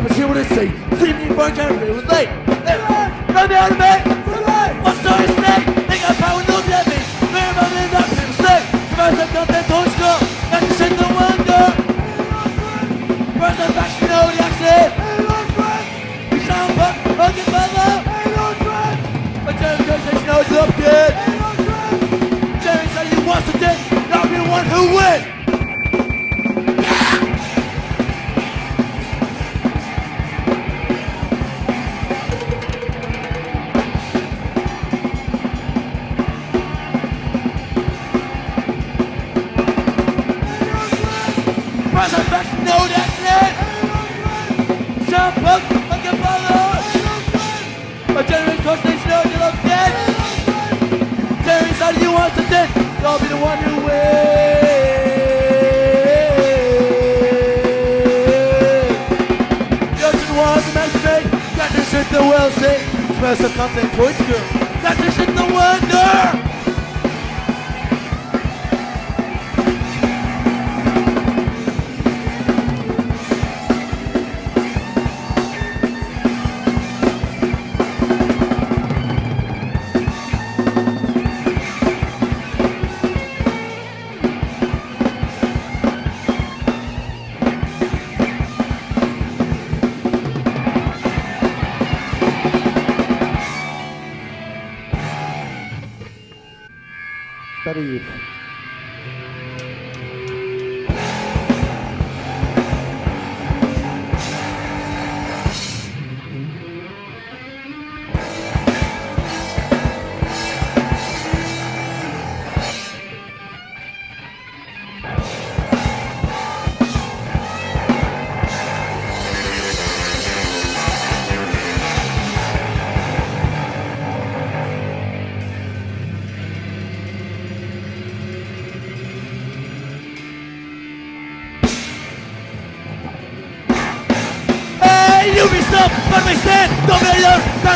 But here what they say, see me for a generation, they learn! Come here, mate. What's the mistake? Think I power no damage. Very much in that mistake. First I've got that toy score. That's the second one goal. First I'm back to the only accent. We sound back. I'll get back now. My Jerry Jones says, you know it's up good. Jerry said you want to take. Now be the one who wins. I'll be the one who wins. You're the one who makes me. That is it, the world say. First of nothing, voice girl. That is it, the wonder.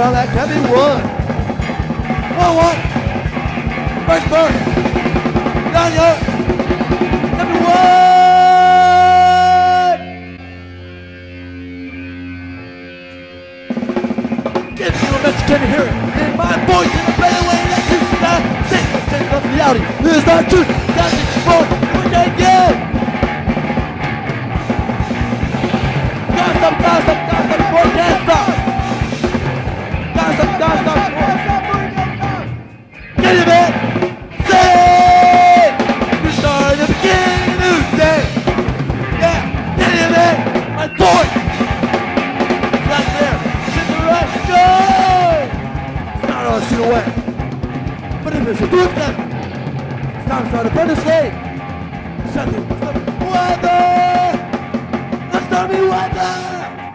That can be won. Oh, what? First bird. Down here. Can be won. Get to a message, can you hear it? In my voice is a better way that you cannot sing. Take up reality. This is not truth. That's it, you won't. We can't get. Can't stop. It's a group that sounds like a better slave. Let's not be weather. Let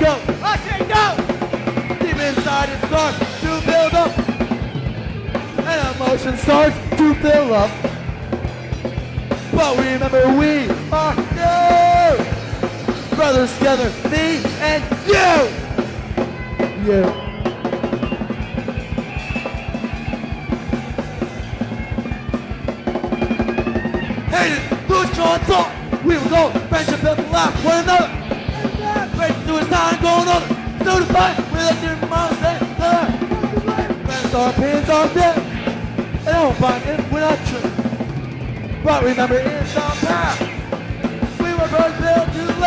go. Deep inside it's dark to build up. ocean starts to fill up. But remember, we are you! Brothers together, me and you! You. We will go, friendship built and laugh one another. Friends do his time, go another. So to fight, we're like different minds and other. Friends are opinions are dead. And I don't find it, we're not true. But remember, it's our path. We were both built to your love.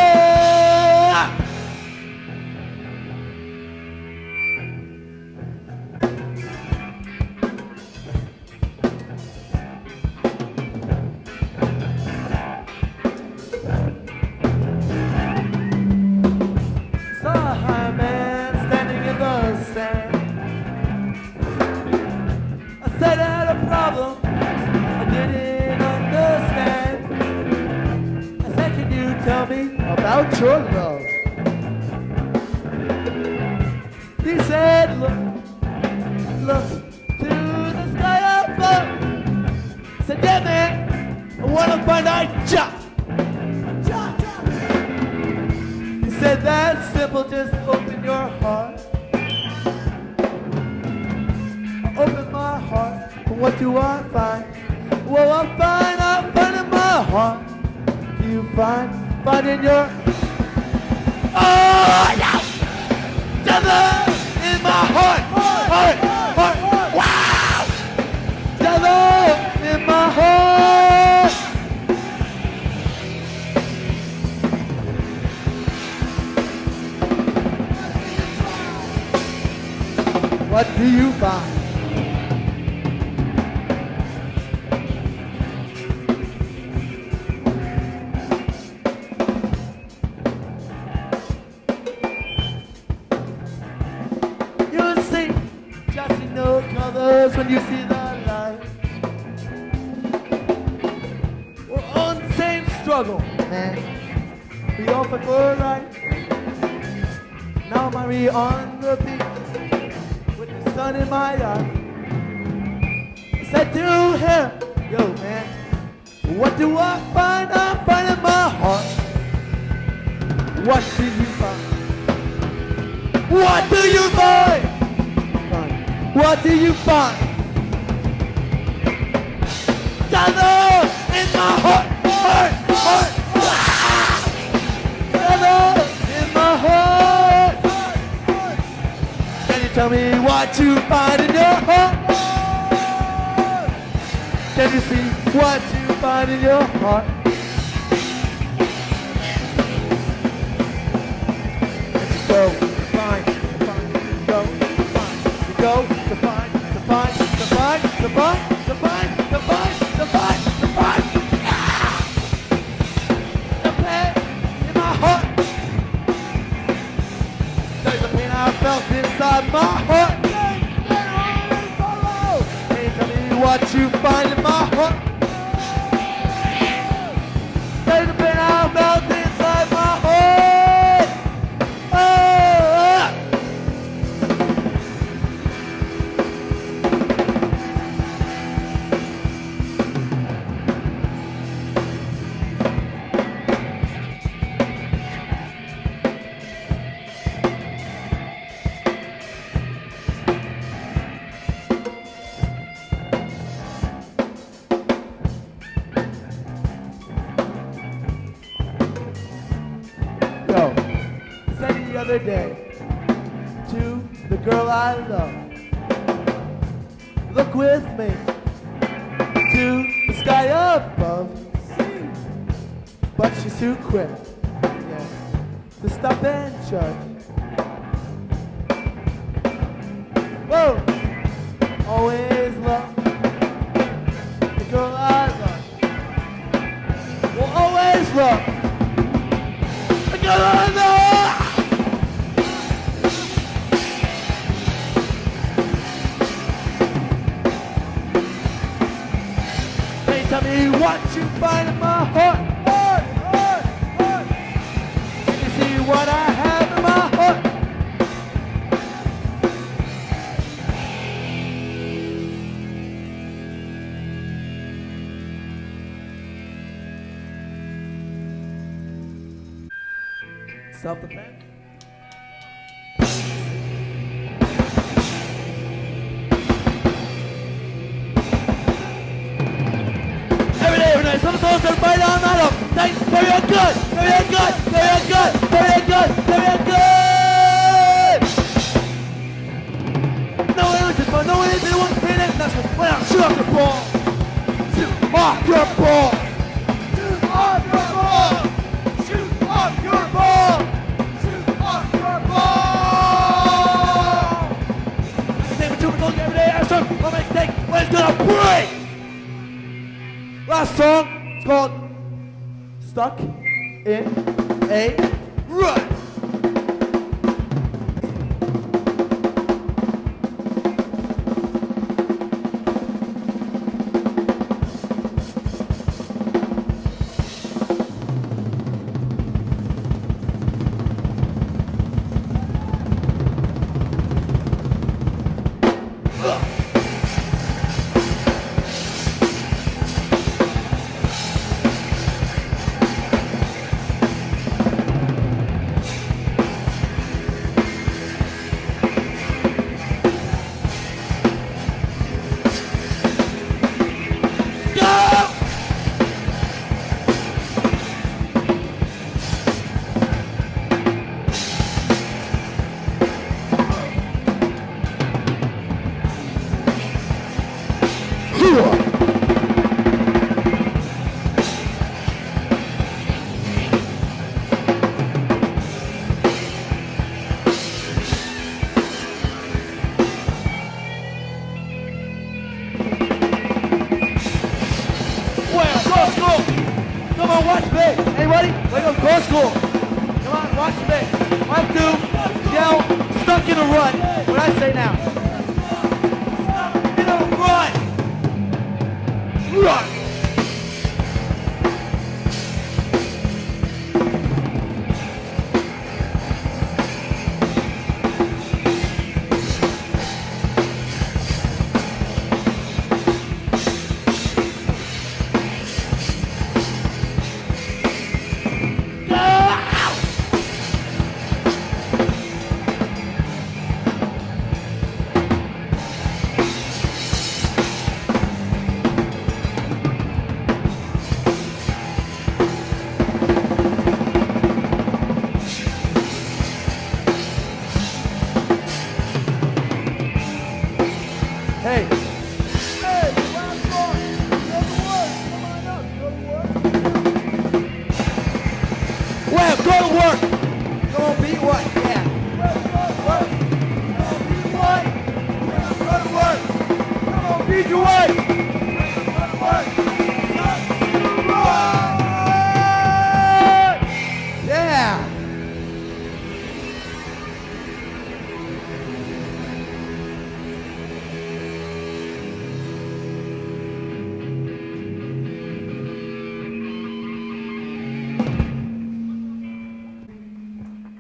He said, look to the sky above. Said, yeah, man, I want to find out Jah. He said, that's simple, just open your heart. I open my heart, and what do I find? Well, I find in my heart. Do you find in your heart? Oh, yeah! Devil in my heart. Wow! Devil in my heart. What do you find? When you see the light, we're on the same struggle, man. We all fight for right. Now Marie on the beach with the sun in my eye. I said to him, yo man, what do I find? I find in my heart. What do you find? What do you find? What do you find? Devil in my heart. Devil in my heart. Can you tell me what you find in your heart? Can you see what you find in your heart? Let's go, find, go. Divine. The pain in my heart. There's a pain I felt inside my heart. Hey, tell me what you find in my heart. There's a pain I felt inside my heart. Other day to the girl I love, look with me to the sky above, but she's too quick to stop and judge. Whoa, always love the girl I love, will always love the girl I love. Tell me what you find in my heart. Can you see what I have in my heart? self-defense. Every day, every night, sometimes everybody on the lineup. Thanks, very good. No one is fun, no one is in one minute, and that's what I shoot off the ball. Shoot off your ball. Shoot off your ball. Shoot off your ball. Shoot off your ball. Same with 2 o'clock every day, I start my mistake, but it's gonna break. Last song is called Stuck in a Rut.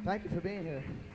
Thank you for being here.